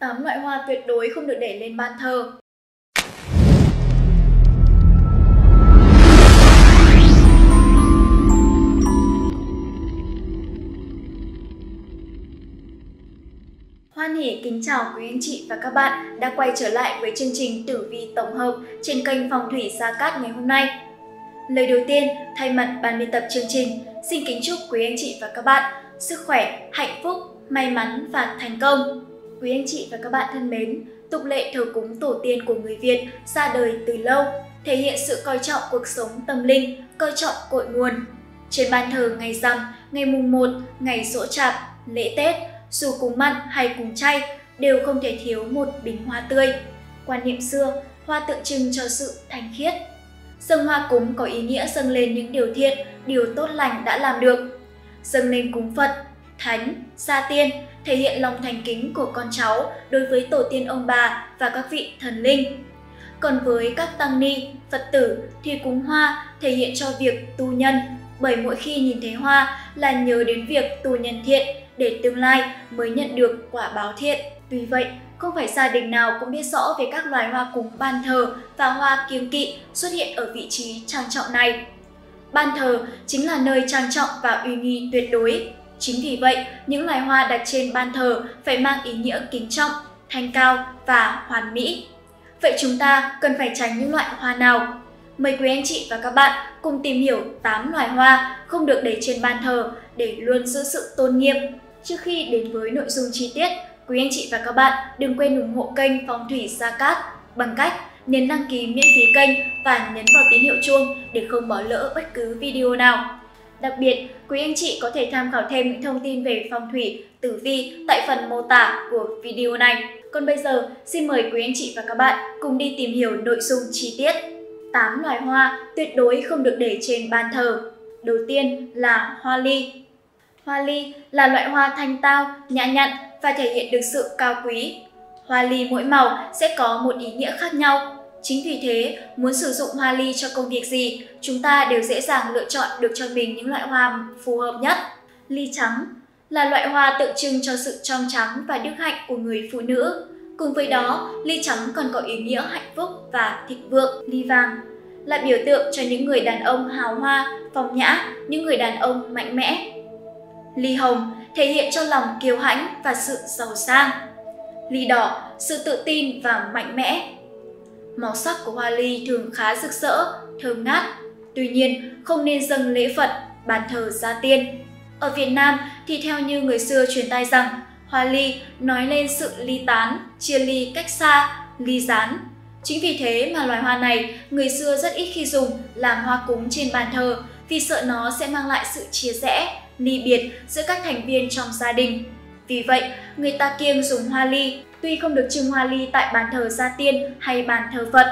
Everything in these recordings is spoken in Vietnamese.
8 loại hoa tuyệt đối không được để lên bàn thờ. Hoan hỉ kính chào quý anh chị và các bạn đã quay trở lại với chương trình tử vi tổng hợp trên kênh Phong Thủy Gia Cát ngày hôm nay. Lời đầu tiên, thay mặt ban biên tập chương trình, xin kính chúc quý anh chị và các bạn sức khỏe, hạnh phúc, may mắn và thành công. Quý anh chị và các bạn thân mến, tục lệ thờ cúng tổ tiên của người Việt ra đời từ lâu, thể hiện sự coi trọng cuộc sống tâm linh, coi trọng cội nguồn. Trên bàn thờ ngày rằm, ngày mùng 1, ngày giỗ chạp, lễ Tết, dù cúng mặn hay cúng chay đều không thể thiếu một bình hoa tươi. Quan niệm xưa, hoa tượng trưng cho sự thanh khiết. Dâng hoa cúng có ý nghĩa dâng lên những điều thiện, điều tốt lành đã làm được. Dâng lên cúng Phật, Thánh, Gia Tiên thể hiện lòng thành kính của con cháu đối với tổ tiên ông bà và các vị thần linh. Còn với các tăng ni, Phật tử thì cúng hoa thể hiện cho việc tu nhân, bởi mỗi khi nhìn thấy hoa là nhớ đến việc tu nhân thiện để tương lai mới nhận được quả báo thiện. Vì vậy, không phải gia đình nào cũng biết rõ về các loài hoa cúng ban thờ và hoa kiêng kỵ xuất hiện ở vị trí trang trọng này. Ban thờ chính là nơi trang trọng và uy nghi tuyệt đối. Chính vì vậy, những loài hoa đặt trên ban thờ phải mang ý nghĩa kính trọng, thanh cao và hoàn mỹ. Vậy chúng ta cần phải tránh những loại hoa nào? Mời quý anh chị và các bạn cùng tìm hiểu 8 loài hoa không được để trên ban thờ để luôn giữ sự tôn nghiêm. Trước khi đến với nội dung chi tiết, quý anh chị và các bạn đừng quên ủng hộ kênh Phong Thủy Gia Cát bằng cách nhấn đăng ký miễn phí kênh và nhấn vào tín hiệu chuông để không bỏ lỡ bất cứ video nào. Đặc biệt, quý anh chị có thể tham khảo thêm những thông tin về phong thủy, tử vi tại phần mô tả của video này. Còn bây giờ, xin mời quý anh chị và các bạn cùng đi tìm hiểu nội dung chi tiết. 8 loài hoa tuyệt đối không được để trên bàn thờ. Đầu tiên là hoa ly. Hoa ly là loại hoa thanh tao, nhã nhặn và thể hiện được sự cao quý. Hoa ly mỗi màu sẽ có một ý nghĩa khác nhau. Chính vì thế, muốn sử dụng hoa ly cho công việc gì, chúng ta đều dễ dàng lựa chọn được cho mình những loại hoa phù hợp nhất. Ly trắng là loại hoa tượng trưng cho sự trong trắng và đức hạnh của người phụ nữ. Cùng với đó, ly trắng còn có ý nghĩa hạnh phúc và thịnh vượng. Ly vàng là biểu tượng cho những người đàn ông hào hoa, phong nhã, những người đàn ông mạnh mẽ. Ly hồng thể hiện cho lòng kiêu hãnh và sự giàu sang. Ly đỏ, sự tự tin và mạnh mẽ. Màu sắc của hoa ly thường khá rực rỡ, thơm ngát. Tuy nhiên, không nên dâng lễ Phật, bàn thờ gia tiên. Ở Việt Nam thì theo như người xưa truyền tai rằng, hoa ly nói lên sự ly tán, chia ly cách xa, ly gián. Chính vì thế mà loài hoa này người xưa rất ít khi dùng làm hoa cúng trên bàn thờ vì sợ nó sẽ mang lại sự chia rẽ, ly biệt giữa các thành viên trong gia đình. Vì vậy, người ta kiêng dùng hoa ly. Tuy không được trưng hoa ly tại bàn thờ gia tiên hay bàn thờ Phật,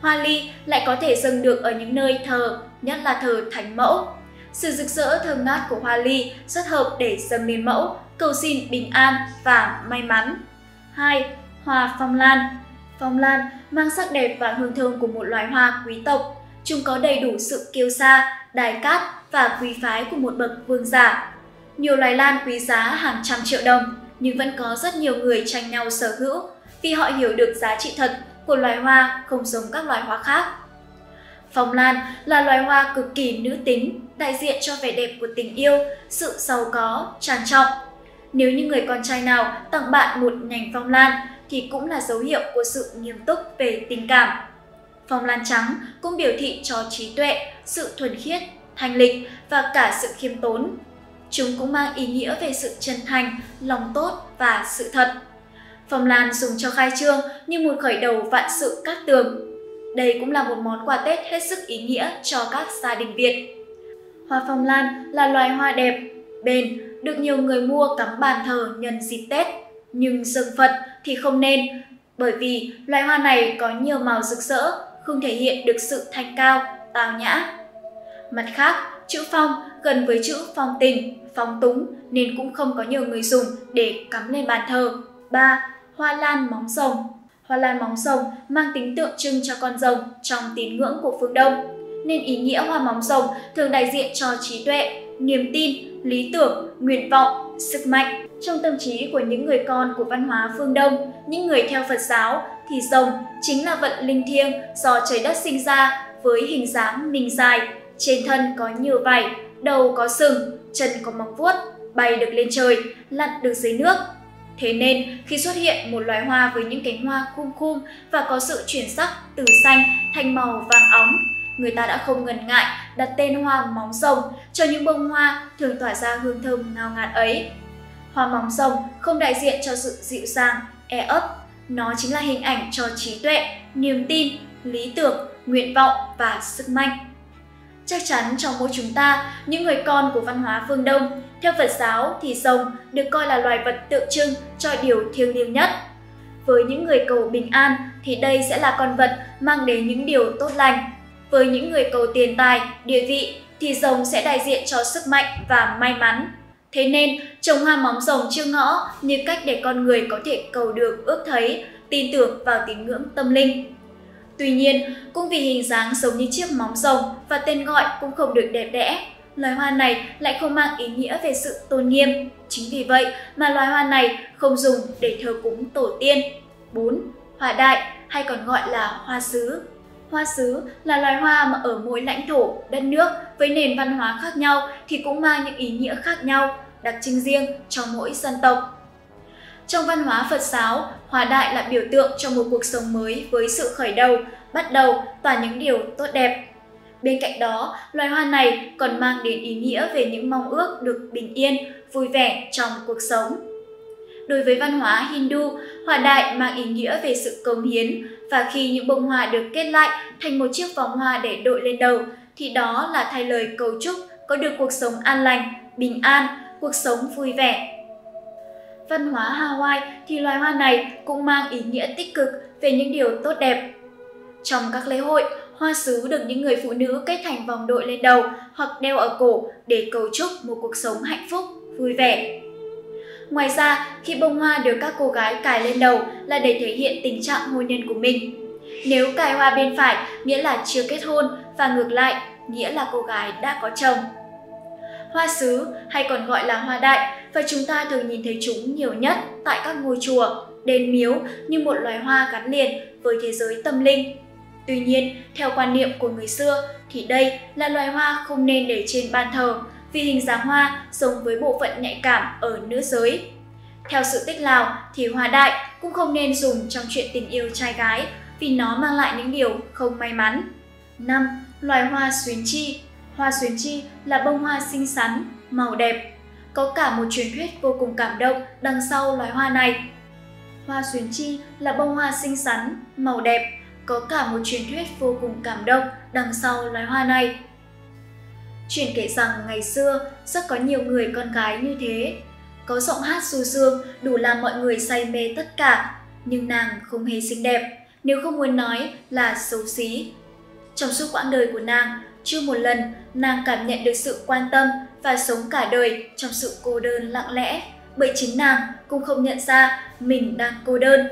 hoa ly lại có thể dâng được ở những nơi thờ, nhất là thờ Thánh Mẫu. Sự rực rỡ thơm ngát của hoa ly rất hợp để dâng lên mẫu, cầu xin bình an và may mắn. 2. Hoa phong lan. Phong lan mang sắc đẹp và hương thơm của một loài hoa quý tộc. Chúng có đầy đủ sự kiêu sa, đài cát và quý phái của một bậc vương giả. Nhiều loài lan quý giá hàng trăm triệu đồng, nhưng vẫn có rất nhiều người tranh nhau sở hữu vì họ hiểu được giá trị thật của loài hoa không giống các loài hoa khác. Phong lan là loài hoa cực kỳ nữ tính, đại diện cho vẻ đẹp của tình yêu, sự giàu có, trang trọng. Nếu như người con trai nào tặng bạn một nhành phong lan thì cũng là dấu hiệu của sự nghiêm túc về tình cảm. Phong lan trắng cũng biểu thị cho trí tuệ, sự thuần khiết, thanh lịch và cả sự khiêm tốn. Chúng cũng mang ý nghĩa về sự chân thành, lòng tốt và sự thật. Phong lan dùng cho khai trương như một khởi đầu vạn sự cát tường. Đây cũng là một món quà Tết hết sức ý nghĩa cho các gia đình Việt. Hoa phong lan là loài hoa đẹp, bền, được nhiều người mua cắm bàn thờ nhân dịp Tết. Nhưng dâng Phật thì không nên, bởi vì loài hoa này có nhiều màu rực rỡ, không thể hiện được sự thanh cao, tao nhã. Mặt khác, chữ phong gần với chữ phong tình, phong túng nên cũng không có nhiều người dùng để cắm lên bàn thờ. 3. Hoa lan móng rồng. Hoa lan móng rồng mang tính tượng trưng cho con rồng trong tín ngưỡng của phương Đông, nên ý nghĩa hoa móng rồng thường đại diện cho trí tuệ, niềm tin, lý tưởng, nguyện vọng, sức mạnh. Trong tâm trí của những người con của văn hóa phương Đông, những người theo Phật giáo, thì rồng chính là vận linh thiêng do trời đất sinh ra với hình dáng mình dài, trên thân có nhiều vảy, đầu có sừng, chân có móng vuốt, bay được lên trời, lặn được dưới nước. Thế nên, khi xuất hiện một loài hoa với những cánh hoa khum khum và có sự chuyển sắc từ xanh thành màu vàng óng, người ta đã không ngần ngại đặt tên hoa móng rồng cho những bông hoa thường tỏa ra hương thơm ngào ngạt ấy. Hoa móng rồng không đại diện cho sự dịu dàng, e ấp. Nó chính là hình ảnh cho trí tuệ, niềm tin, lý tưởng, nguyện vọng và sức mạnh. Chắc chắn trong mỗi chúng ta, những người con của văn hóa phương Đông, theo Phật giáo thì rồng được coi là loài vật tượng trưng cho điều thiêng liêng nhất. Với những người cầu bình an thì đây sẽ là con vật mang đến những điều tốt lành. Với những người cầu tiền tài, địa vị thì rồng sẽ đại diện cho sức mạnh và may mắn. Thế nên, trồng hoa móng rồng trước ngõ như cách để con người có thể cầu được ước thấy, tin tưởng vào tín ngưỡng tâm linh. Tuy nhiên, cũng vì hình dáng giống như chiếc móng rồng và tên gọi cũng không được đẹp đẽ, loài hoa này lại không mang ý nghĩa về sự tôn nghiêm. Chính vì vậy mà loài hoa này không dùng để thờ cúng tổ tiên. 4. Hoa đại hay còn gọi là hoa sứ. Hoa sứ là loài hoa mà ở mỗi lãnh thổ, đất nước với nền văn hóa khác nhau thì cũng mang những ý nghĩa khác nhau, đặc trưng riêng cho mỗi dân tộc. Trong văn hóa Phật giáo, hoa đại là biểu tượng cho một cuộc sống mới với sự khởi đầu, bắt đầu và những điều tốt đẹp. Bên cạnh đó, loài hoa này còn mang đến ý nghĩa về những mong ước được bình yên, vui vẻ trong cuộc sống. Đối với văn hóa Hindu, hoa đại mang ý nghĩa về sự cống hiến, và khi những bông hoa được kết lại thành một chiếc vòng hoa để đội lên đầu, thì đó là thay lời cầu chúc có được cuộc sống an lành, bình an, cuộc sống vui vẻ. Văn hóa Hawaii thì loài hoa này cũng mang ý nghĩa tích cực về những điều tốt đẹp. Trong các lễ hội, hoa sứ được những người phụ nữ kết thành vòng đội lên đầu hoặc đeo ở cổ để cầu chúc một cuộc sống hạnh phúc, vui vẻ. Ngoài ra, khi bông hoa được các cô gái cài lên đầu là để thể hiện tình trạng hôn nhân của mình. Nếu cài hoa bên phải nghĩa là chưa kết hôn và ngược lại nghĩa là cô gái đã có chồng. Hoa sứ hay còn gọi là hoa đại và chúng ta thường nhìn thấy chúng nhiều nhất tại các ngôi chùa, đền miếu như một loài hoa gắn liền với thế giới tâm linh. Tuy nhiên, theo quan niệm của người xưa thì đây là loài hoa không nên để trên bàn thờ vì hình dáng hoa giống với bộ phận nhạy cảm ở nữ giới. Theo sự tích Lào thì hoa đại cũng không nên dùng trong chuyện tình yêu trai gái vì nó mang lại những điều không may mắn. 5. Loài hoa xuyến chi. Hoa xuyến chi là bông hoa xinh xắn, màu đẹp. Có cả một truyền thuyết vô cùng cảm động đằng sau loài hoa này. Hoa xuyến chi là bông hoa xinh xắn, màu đẹp. Có cả một truyền thuyết vô cùng cảm động đằng sau loài hoa này. Truyền kể rằng ngày xưa rất có nhiều người con gái như thế. Có giọng hát du dương đủ làm mọi người say mê tất cả. Nhưng nàng không hề xinh đẹp, nếu không muốn nói là xấu xí. Trong suốt quãng đời của nàng, chưa một lần nàng cảm nhận được sự quan tâm và sống cả đời trong sự cô đơn lặng lẽ, bởi chính nàng cũng không nhận ra mình đang cô đơn.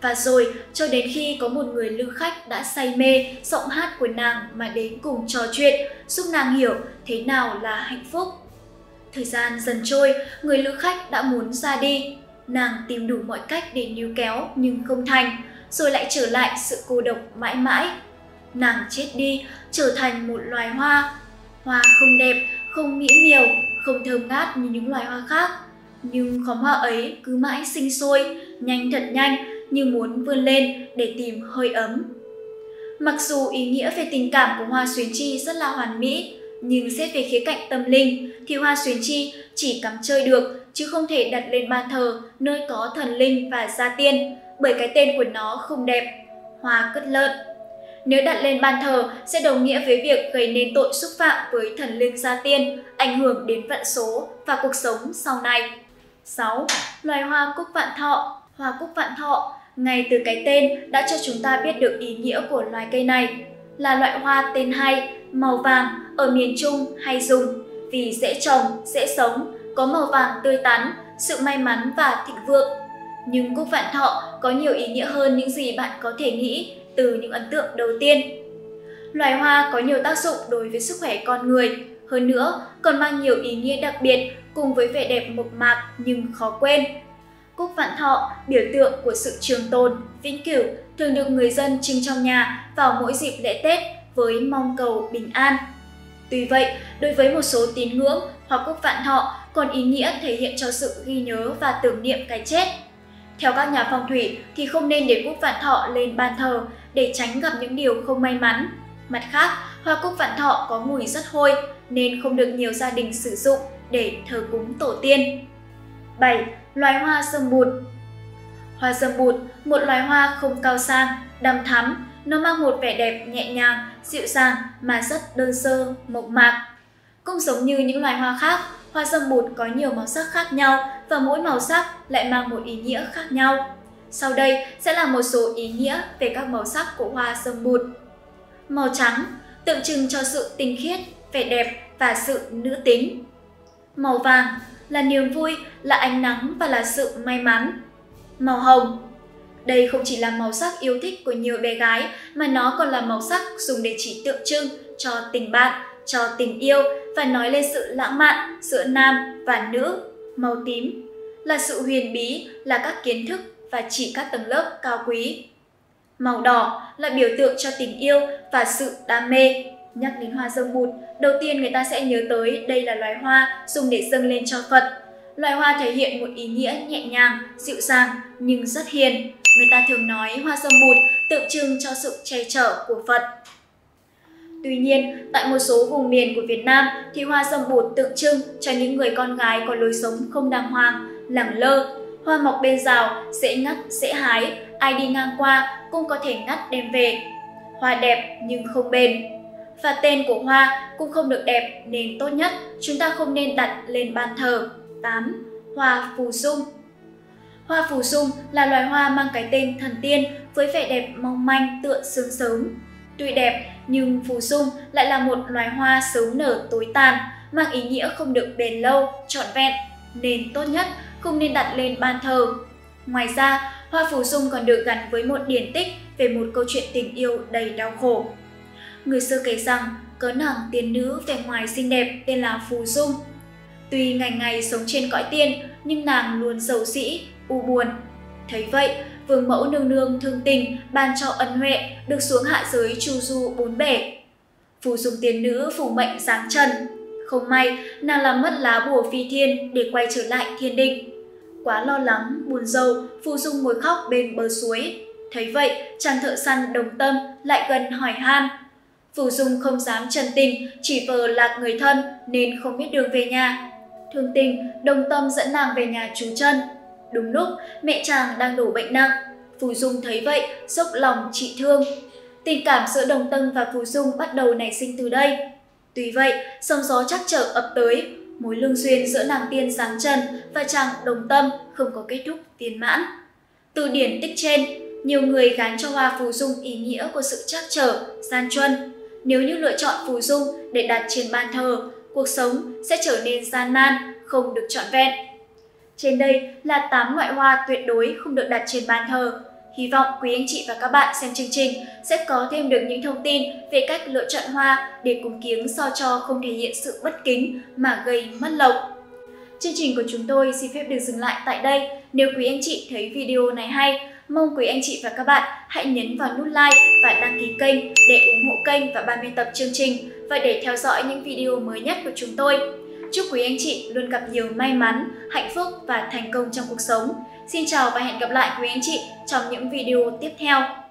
Và rồi, cho đến khi có một người lưu khách đã say mê giọng hát của nàng mà đến cùng trò chuyện, giúp nàng hiểu thế nào là hạnh phúc. Thời gian dần trôi, người lưu khách đã muốn ra đi. Nàng tìm đủ mọi cách để níu kéo nhưng không thành, rồi lại trở lại sự cô độc mãi mãi. Nàng chết đi, trở thành một loài hoa. Hoa không đẹp, không mỹ miều, không thơm ngát như những loài hoa khác. Nhưng khóm hoa ấy cứ mãi sinh sôi, nhanh thật nhanh, như muốn vươn lên để tìm hơi ấm. Mặc dù ý nghĩa về tình cảm của hoa xuyến chi rất là hoàn mỹ, nhưng xét về khía cạnh tâm linh thì hoa xuyến chi chỉ cắm chơi được chứ không thể đặt lên bàn thờ nơi có thần linh và gia tiên, bởi cái tên của nó không đẹp, hoa cứt lợn. Nếu đặt lên bàn thờ sẽ đồng nghĩa với việc gây nên tội xúc phạm với thần linh gia tiên, ảnh hưởng đến vận số và cuộc sống sau này. 6. Loài hoa cúc vạn thọ. Hoa cúc vạn thọ ngay từ cái tên đã cho chúng ta biết được ý nghĩa của loài cây này. Là loại hoa tên hay, màu vàng ở miền Trung hay dùng vì dễ trồng, dễ sống, có màu vàng tươi tắn, sự may mắn và thịnh vượng. Nhưng cúc vạn thọ có nhiều ý nghĩa hơn những gì bạn có thể nghĩ từ những ấn tượng đầu tiên. Loài hoa có nhiều tác dụng đối với sức khỏe con người, hơn nữa còn mang nhiều ý nghĩa đặc biệt cùng với vẻ đẹp mộc mạc nhưng khó quên. Cúc vạn thọ, biểu tượng của sự trường tồn, vĩnh cửu, thường được người dân trưng trong nhà vào mỗi dịp lễ Tết với mong cầu bình an. Tuy vậy, đối với một số tín ngưỡng, hoa cúc vạn thọ còn ý nghĩa thể hiện cho sự ghi nhớ và tưởng niệm cái chết. Theo các nhà phong thủy thì không nên để cúc vạn thọ lên bàn thờ để tránh gặp những điều không may mắn. Mặt khác, hoa cúc vạn thọ có mùi rất hôi nên không được nhiều gia đình sử dụng để thờ cúng tổ tiên. 7. Loài hoa dâm bụt. Hoa dâm bụt, một loài hoa không cao sang, đằm thắm, nó mang một vẻ đẹp nhẹ nhàng, dịu dàng mà rất đơn sơ, mộc mạc. Cũng giống như những loài hoa khác, hoa dâm bụt có nhiều màu sắc khác nhau và mỗi màu sắc lại mang một ý nghĩa khác nhau. Sau đây sẽ là một số ý nghĩa về các màu sắc của hoa dâm bụt. Màu trắng tượng trưng cho sự tinh khiết, vẻ đẹp và sự nữ tính. Màu vàng là niềm vui, là ánh nắng và là sự may mắn. Màu hồng, đây không chỉ là màu sắc yêu thích của nhiều bé gái mà nó còn là màu sắc dùng để chỉ tượng trưng cho tình bạn, cho tình yêu và nói lên sự lãng mạn giữa nam và nữ. Màu tím là sự huyền bí, là các kiến thức và chỉ các tầng lớp cao quý. Màu đỏ là biểu tượng cho tình yêu và sự đam mê. Nhắc đến hoa dâm bụt, đầu tiên người ta sẽ nhớ tới đây là loài hoa dùng để dâng lên cho Phật. Loài hoa thể hiện một ý nghĩa nhẹ nhàng, dịu dàng nhưng rất hiền. Người ta thường nói hoa dâm bụt tượng trưng cho sự che chở của Phật. Tuy nhiên, tại một số vùng miền của Việt Nam thì hoa dâm bụt tượng trưng cho những người con gái có lối sống không đàng hoàng, lẳng lơ. Hoa mọc bên rào, dễ ngắt, dễ hái, ai đi ngang qua cũng có thể ngắt đem về. Hoa đẹp nhưng không bền. Và tên của hoa cũng không được đẹp nên tốt nhất chúng ta không nên đặt lên bàn thờ. 8. Hoa phù dung. Hoa phù dung là loài hoa mang cái tên thần tiên với vẻ đẹp mong manh tựa sương sớm. Tuy đẹp nhưng phù dung lại là một loài hoa sớm nở tối tàn, mang ý nghĩa không được bền lâu, trọn vẹn, nên tốt nhất không nên đặt lên bàn thờ. Ngoài ra, hoa phù dung còn được gắn với một điển tích về một câu chuyện tình yêu đầy đau khổ. Người xưa kể rằng có nàng tiên nữ vẻ ngoài xinh đẹp tên là Phù Dung. Tuy ngày ngày sống trên cõi tiên nhưng nàng luôn giàu sĩ, u buồn. Thấy vậy, Vương Mẫu Nương Nương thương tình ban cho ân huệ được xuống hạ giới chu du bốn bể. Phù Dung tiên nữ phủ mệnh giáng trần. Không may, nàng làm mất lá bùa phi thiên để quay trở lại thiên đình. Quá lo lắng, buồn rầu, Phù Dung ngồi khóc bên bờ suối. Thấy vậy, chàng thợ săn đồng tâm lại gần hỏi han. Phù Dung không dám chân tình, chỉ vờ lạc người thân nên không biết đường về nhà. Thương tình, đồng tâm dẫn nàng về nhà chú Trân. Đúng lúc, mẹ chàng đang đổ bệnh nặng. Phù Dung thấy vậy, dốc lòng trị thương. Tình cảm giữa đồng tâm và Phù Dung bắt đầu nảy sinh từ đây. Tuy vậy, sóng gió trắc trở ập tới, mối lương duyên giữa nàng tiên giáng trần và chàng đồng tâm không có kết thúc viên mãn. Từ điển tích trên, nhiều người gán cho hoa phù dung ý nghĩa của sự trắc trở, gian truân. Nếu như lựa chọn phù dung để đặt trên bàn thờ, cuộc sống sẽ trở nên gian nan, không được trọn vẹn. Trên đây là 8 loại hoa tuyệt đối không được đặt trên bàn thờ. Hy vọng quý anh chị và các bạn xem chương trình sẽ có thêm được những thông tin về cách lựa chọn hoa để cúng kiếng sao cho không thể hiện sự bất kính mà gây mất lộc. Chương trình của chúng tôi xin phép được dừng lại tại đây. Nếu quý anh chị thấy video này hay, mong quý anh chị và các bạn hãy nhấn vào nút like và đăng ký kênh để ủng hộ kênh và 30 tập chương trình và để theo dõi những video mới nhất của chúng tôi. Chúc quý anh chị luôn gặp nhiều may mắn, hạnh phúc và thành công trong cuộc sống. Xin chào và hẹn gặp lại quý anh chị trong những video tiếp theo.